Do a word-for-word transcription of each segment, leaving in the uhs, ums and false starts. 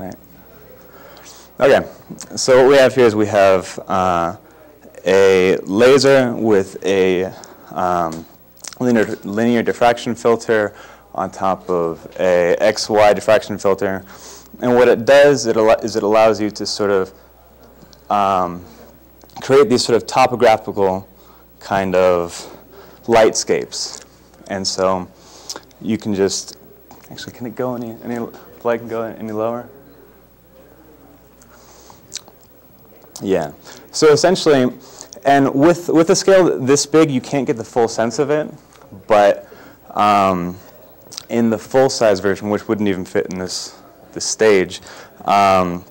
connect. Okay, so what we have here is we have uh, a laser with a um, linear, linear diffraction filter on top of a X Y diffraction filter. And what it does it al is it allows you to sort of um, create these sort of topographical kind of lightscapes. And so you can just, actually, can it go any, any light can go any lower? Yeah. So essentially, and with, with a scale this big, you can't get the full sense of it, but um, in the full size version, which wouldn't even fit in this, this stage, um,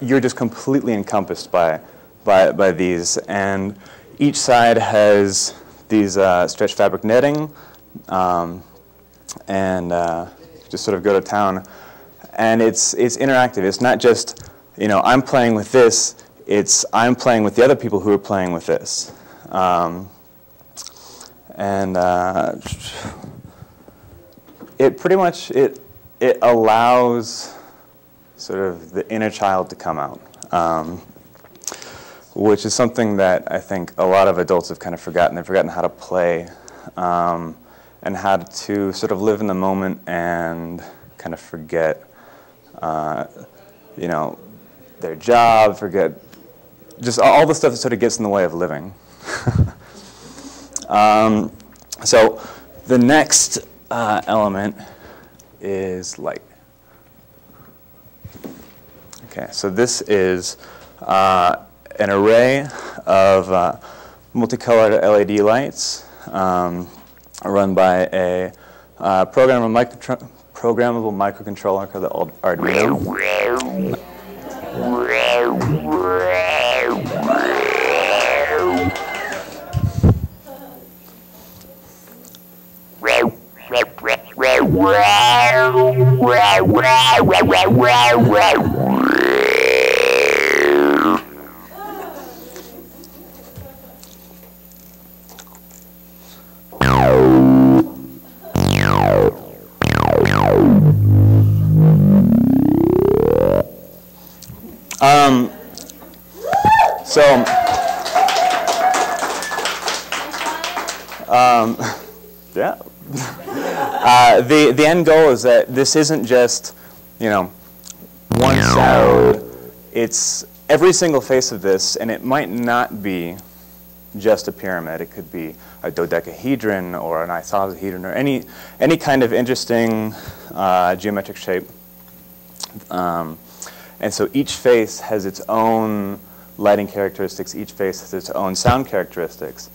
you're just completely encompassed by, by, by these. And each side has these uh, stretch fabric netting, um, and uh, just sort of go to town. And it's, it's interactive. It's not just, you know, I'm playing with this. It's I'm playing with the other people who are playing with this. Um, and uh, it pretty much, it, it allows sort of the inner child to come out, um, which is something that I think a lot of adults have kind of forgotten. They've forgotten how to play um, and how to sort of live in the moment and kind of forget, uh, you know, their job, forget just all the stuff that sort of gets in the way of living. um, so the next uh, element is light. Okay, so this is uh, an array of uh, multicolored L E D lights um, run by a uh, programmable, micro programmable microcontroller called the old Arduino. Um, so, um, yeah. Uh, the, the end goal is that this isn't just, you know, one sound. It's every single face of this, and it might not be just a pyramid. It could be a dodecahedron or an isosahedron or any, any kind of interesting uh, geometric shape. Um, And so each face has its own lighting characteristics. Each face has its own sound characteristics.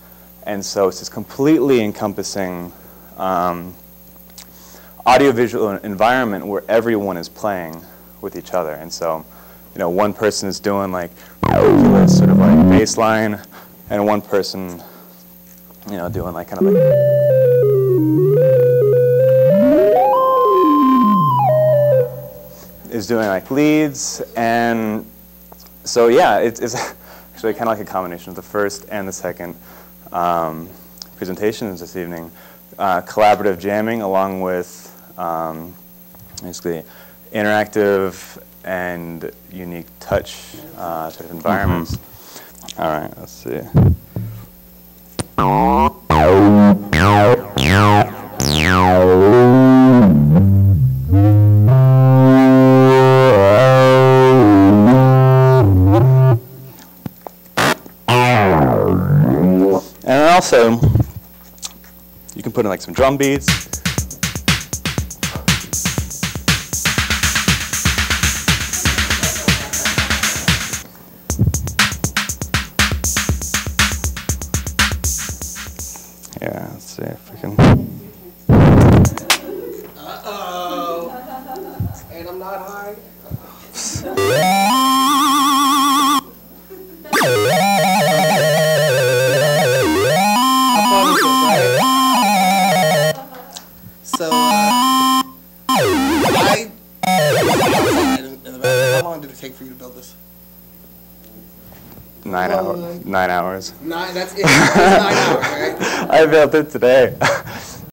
And so it's this completely encompassing um, audiovisual environment where everyone is playing with each other. And so, you know, one person is doing like ridiculous sort of like bass line, and one person, you know, doing like kind of like. is doing like leads, and so yeah, it's, it's actually kind of like a combination of the first and the second um, presentations this evening. Uh, collaborative jamming along with um, basically interactive and unique touch uh, sort of environments. Mm-hmm. All right, let's see. Also, you can put in like some drum beats. Yeah, let's see if we can. Uh-oh. And I'm not high. For you to build this? Nine um, hours. Nine hours. Nine, that's it. It's nine hours, right? I built it today.